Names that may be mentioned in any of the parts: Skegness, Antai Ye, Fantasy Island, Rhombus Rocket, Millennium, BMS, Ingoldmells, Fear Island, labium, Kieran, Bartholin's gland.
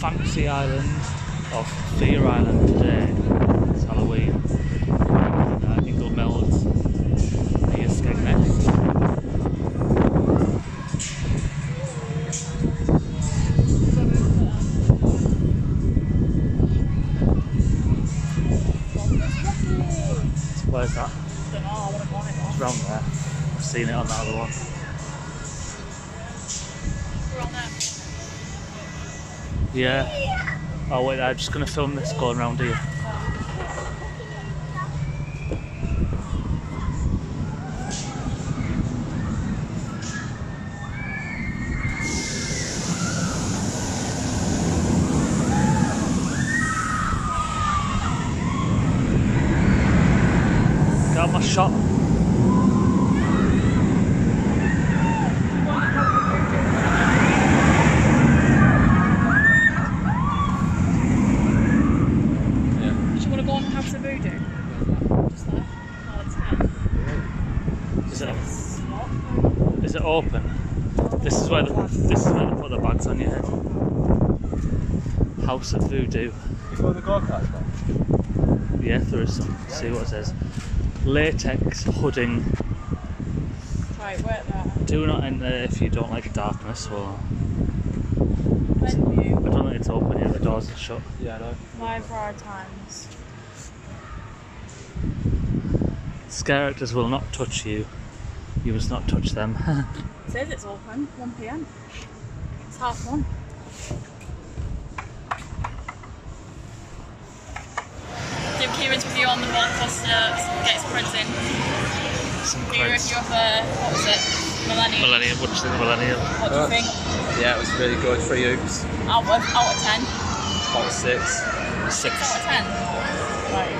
Fantasy Island or Fear Island today. It's Halloween. Ingoldmells near Skegness. Where's that? It's round there. I've seen it on that other one. We're on there. Yeah. Oh wait, I'm just going to film this going round here. Get out my shot. Is it open? This is where they put the bags on your head. House of Voodoo. Before the go-karts then? Yeah, there is some. See what it says. Latex hooding. Right, work that. Do not enter if you don't like darkness or... I don't think it's open yet, the doors are shut. Yeah, I know. Live times. Characters will not touch you. You must not touch them. It says it's open, 1 PM. It's 1:30. So Kieran's with you on the roller coaster, gets prints in. Some prints. What was it? Millennium. Millennium, watched the Millennium. What do you think? Yeah, it was really good. 3 oops. Out of 10? About 6. 6 out of 10? Right.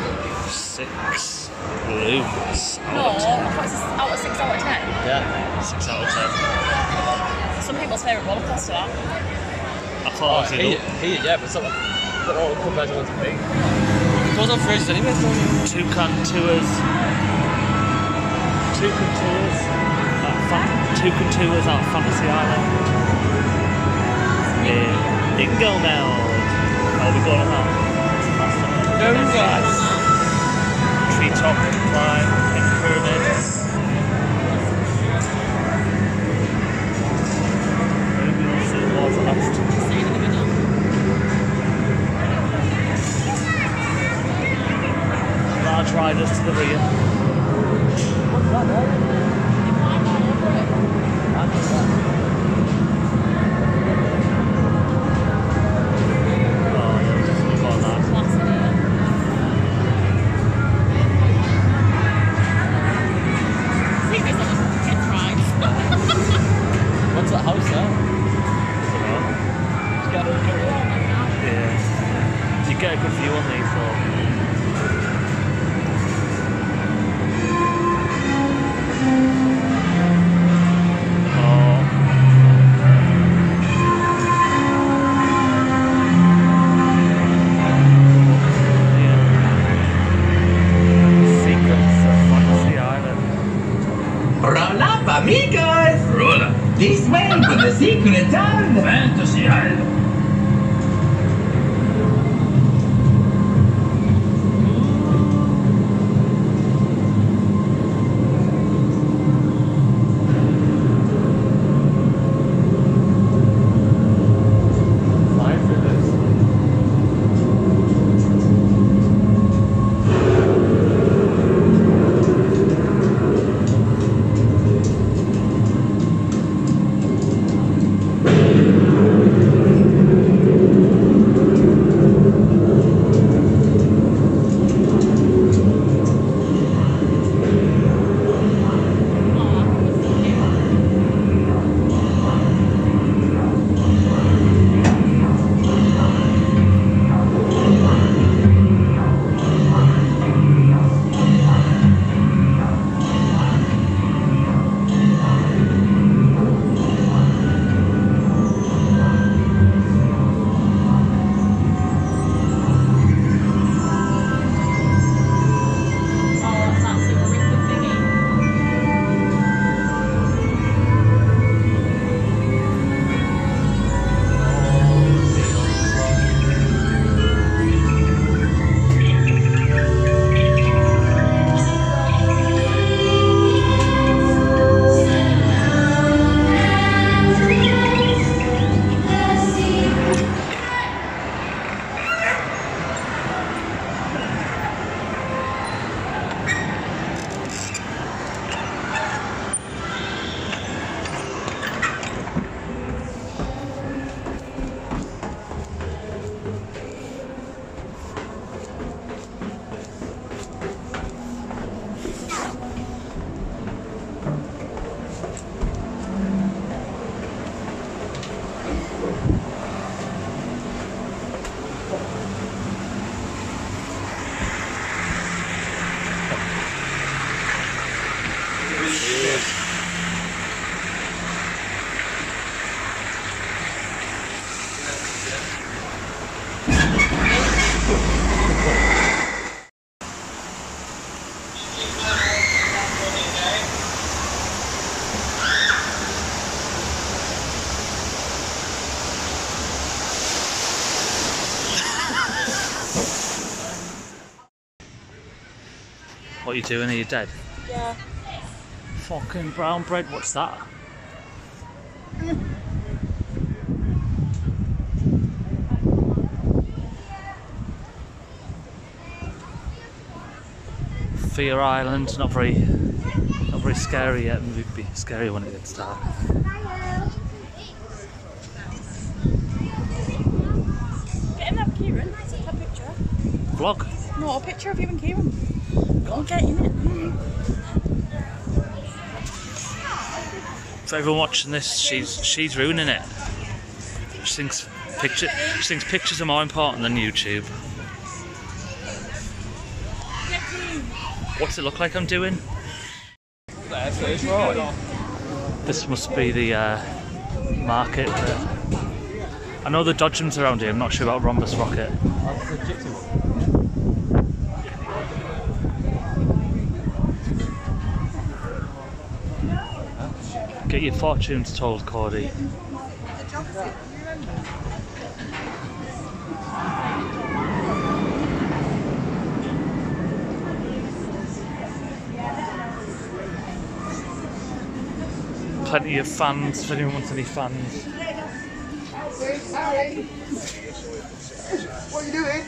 6. Blue. Out of 6 out of 10? Yeah, 6 out of 10. Some people's favourite roller coaster are. I thought I was here, yeah, but they're all compared to ones big. It goes on first anyway, Toucan Tours at Fantasy Island. In Ingoldmells. I'll be going on that. No guys. Top and climb and pyramids. Large riders to the rear. What's that get a good view on these Secrets of Fantasy Island. Roll up, amigos! Roll up. This way for the secret of Fantasy Island. Cheers. What are you doing? Are you dead? Yeah. Fucking brown bread, what's that? Fear Island, not very scary yet, maybe it'd be scary when it gets dark. Getting up Kieran, a picture. Vlog? No, a picture of you and Kieran. I'll get in it. For everyone watching this, she's ruining it. She thinks pictures are more important than YouTube. What's it look like I'm doing? This must be the market. I know the dodgems around here. I'm not sure about Rhombus Rocket. Get your fortunes told, Cordy. Plenty of fans, if anyone wants any fans. What are you doing?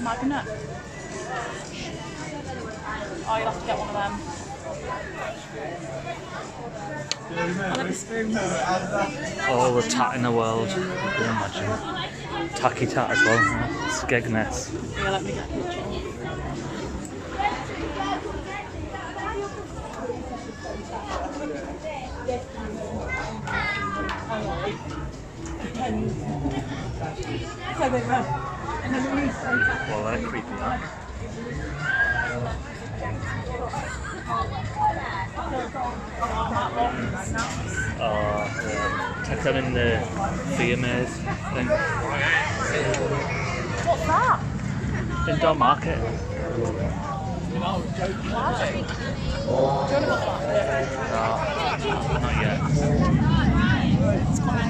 Magnet. Oh, you'll have to get one of them. I'll have a spoon. All the tat in the world, you can imagine. Tacky tat as well, huh? Skegness. Yeah, let me get well, they're creepy, aren't they? Take them in the BMS thing. What's that? Indoor market. No, not yet. It's fine.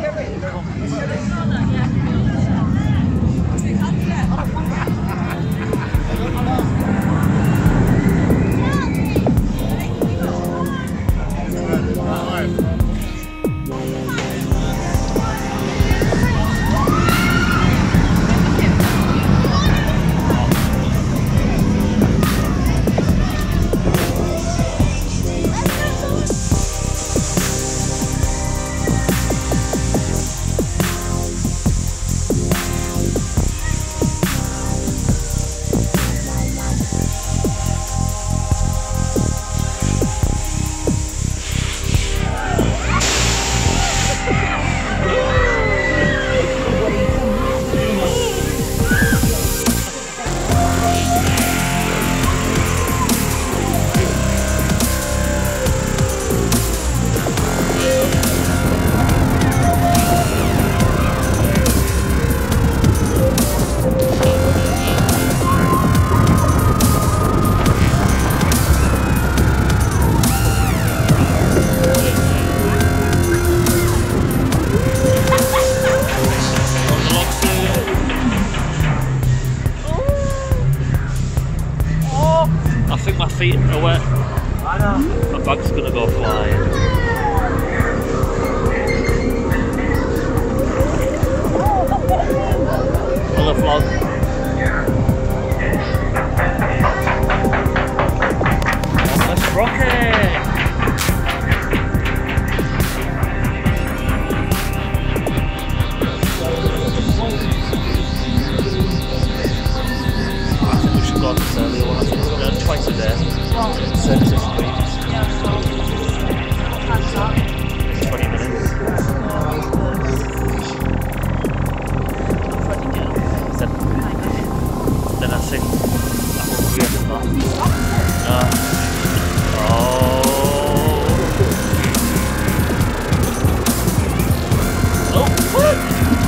Twice a day. Well, 6 weeks. Yeah, so.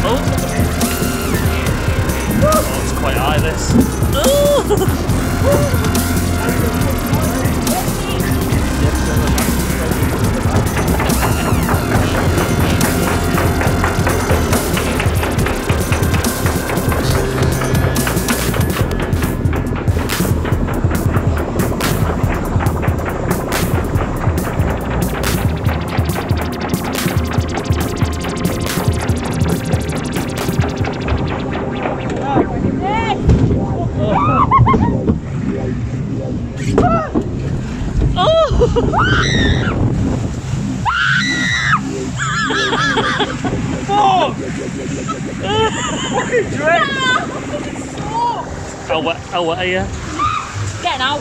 Oh! Oh, it's quite high, this. Oh, what are you? Getting out.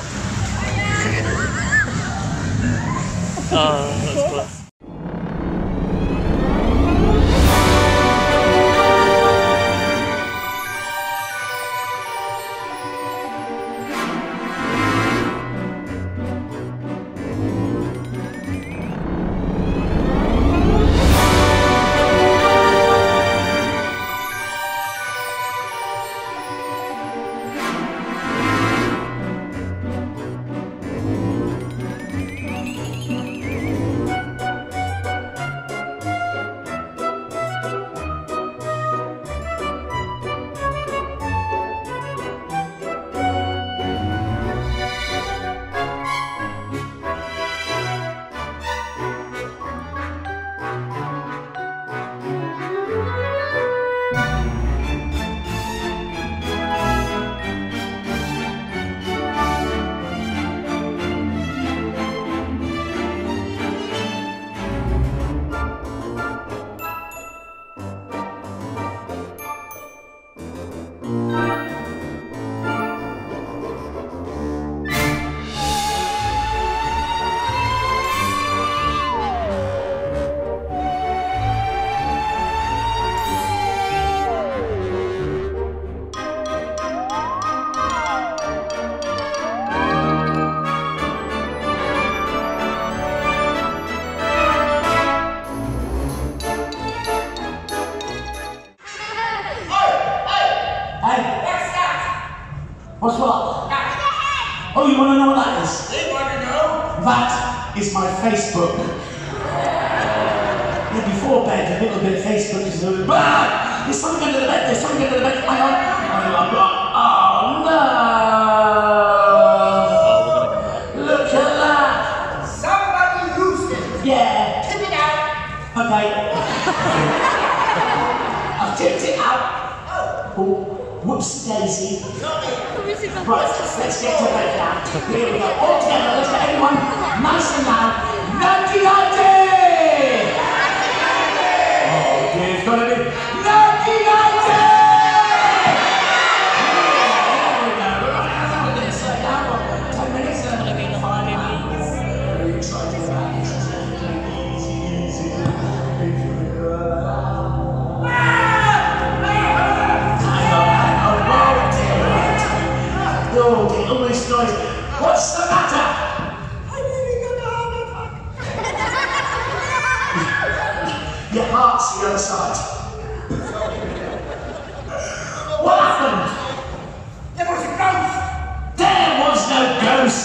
That's class. What's what? Oh, you want to know what that is? They want to know? That is my Facebook. Yeah, before bed, a little bit of Facebook is a little bit. Ah, there's something under the bed, there's something under the bed. Hang on. Oh, no. Look at that. Somebody used it. Yeah. Tip it out. Okay. I've tipped it out. Oh. Whoopsie daisy. Right, let's get to bed now. Here we go. All together, let's get everyone nice and loud. Nanty Nanty! Oh dear, it's gonna be Nanty Nanty! There we go. Right, I'm gonna slow down for 10 minutes. I'm gonna be in the final. Very excited about this. Noise. What's the matter? I'm having a heart attack. Your heart's the other side. What happened? There was a ghost. There was no ghost.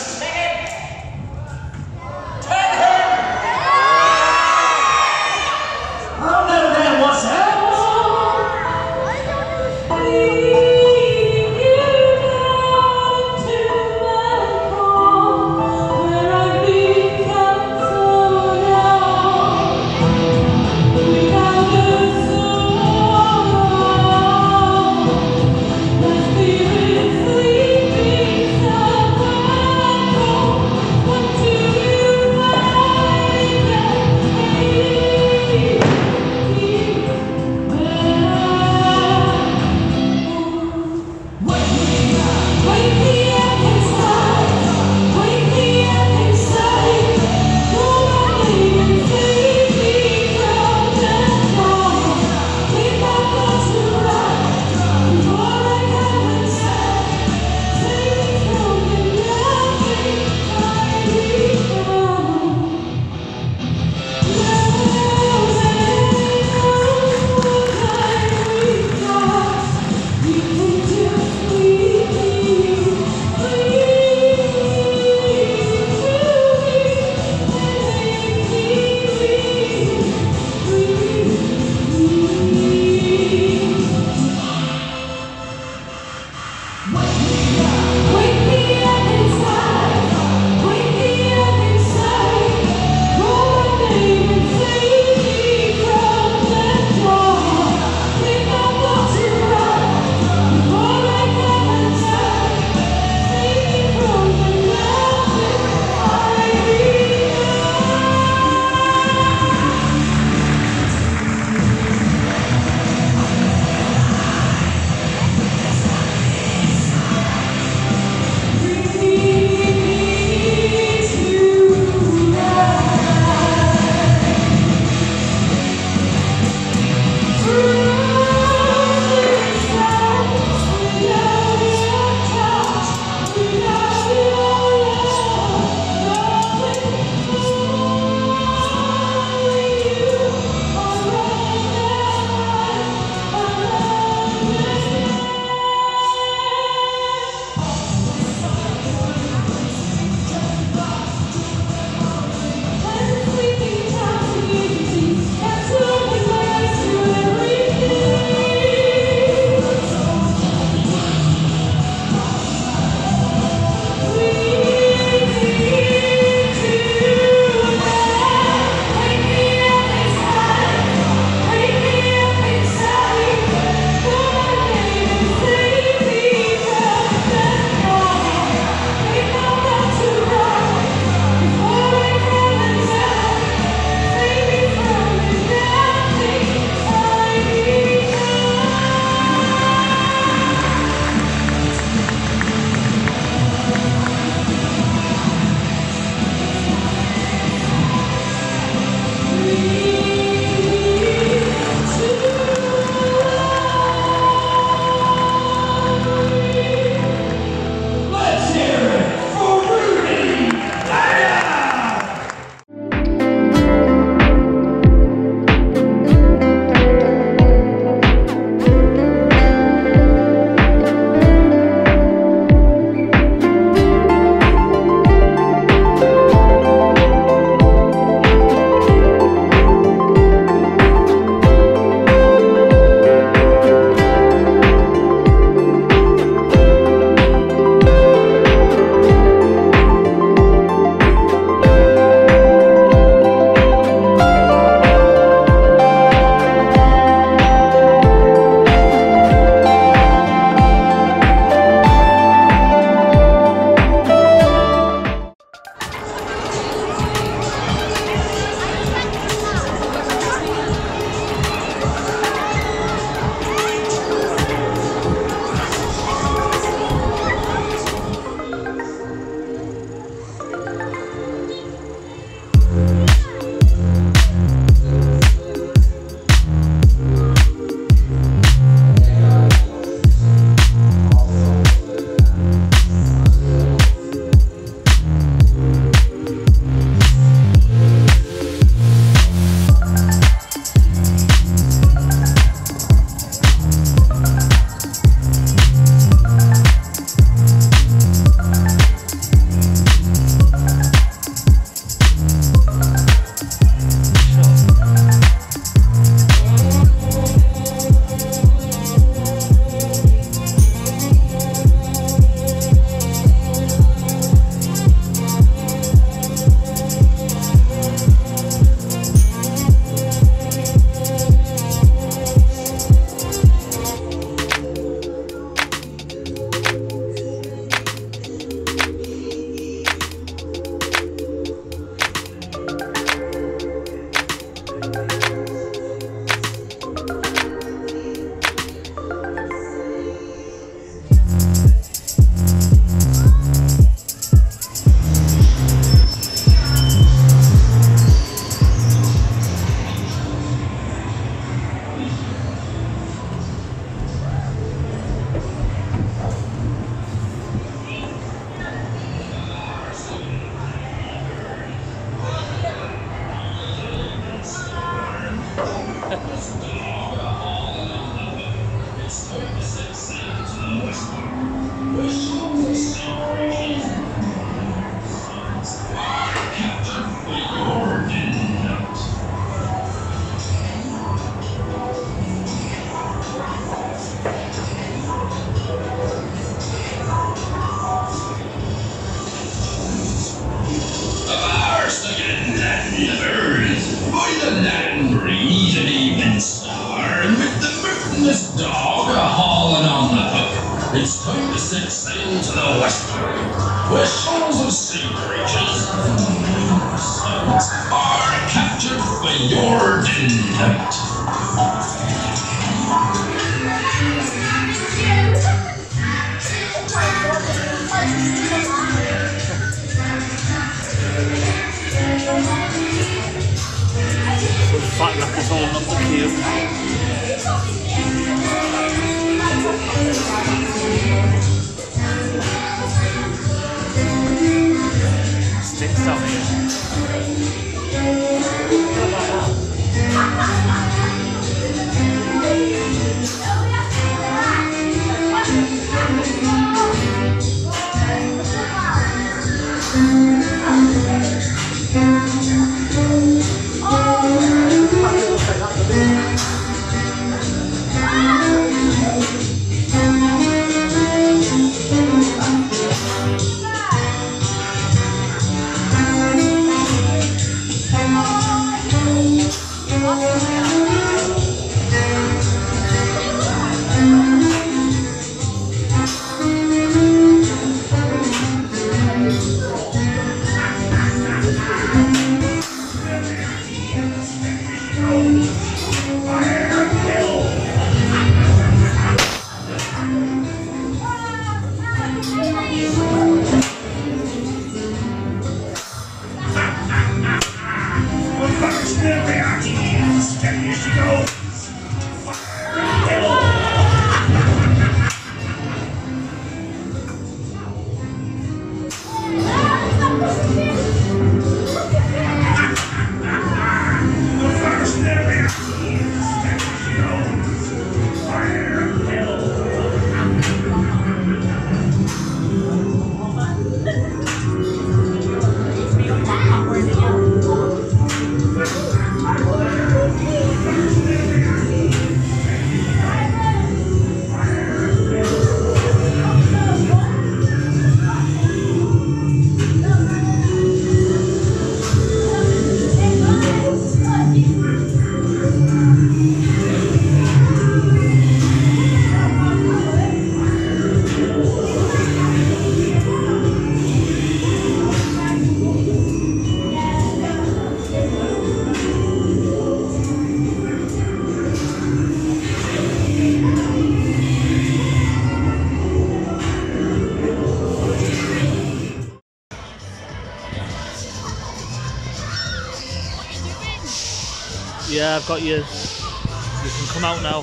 I've got you. You can come out now.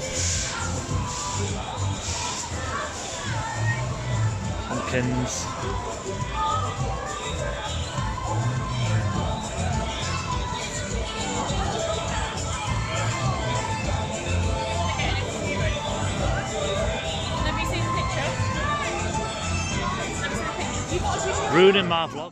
Pumpkins. Have you seen the picture? You've got to see the picture. Ruining my vlog.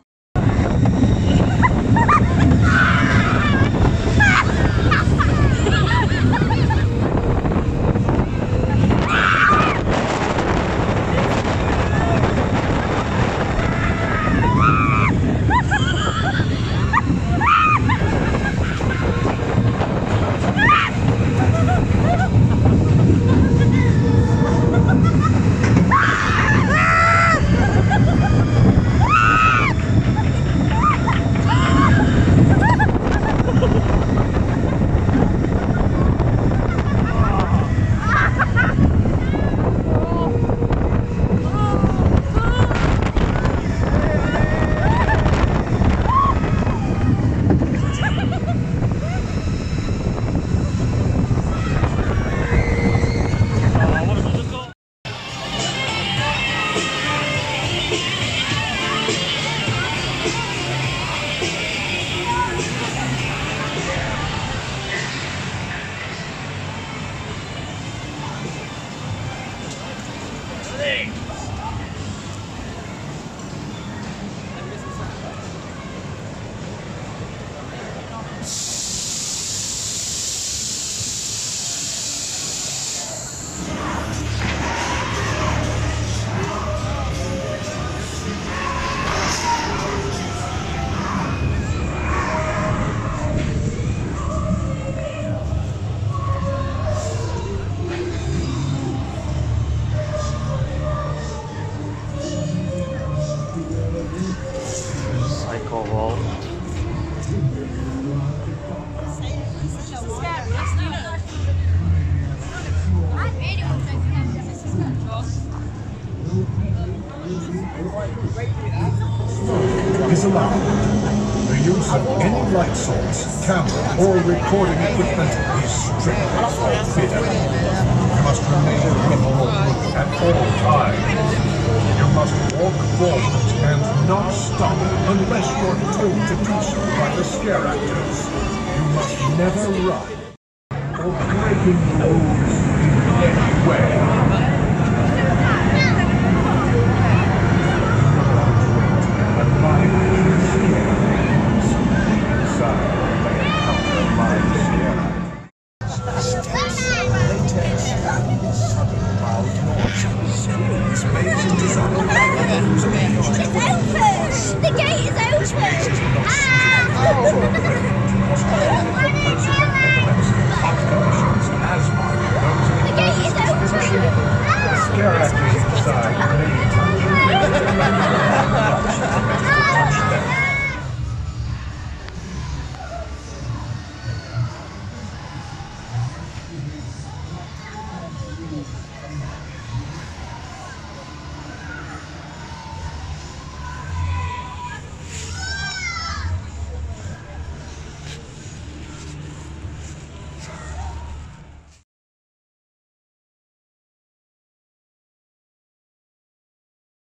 is allowed. The use of any light source, camera, or recording equipment is strictly forbidden. You must remain in the walk at all times. You must walk forward and not stop unless you're told to do so by the scare actors. You must never run or break your nose in any way.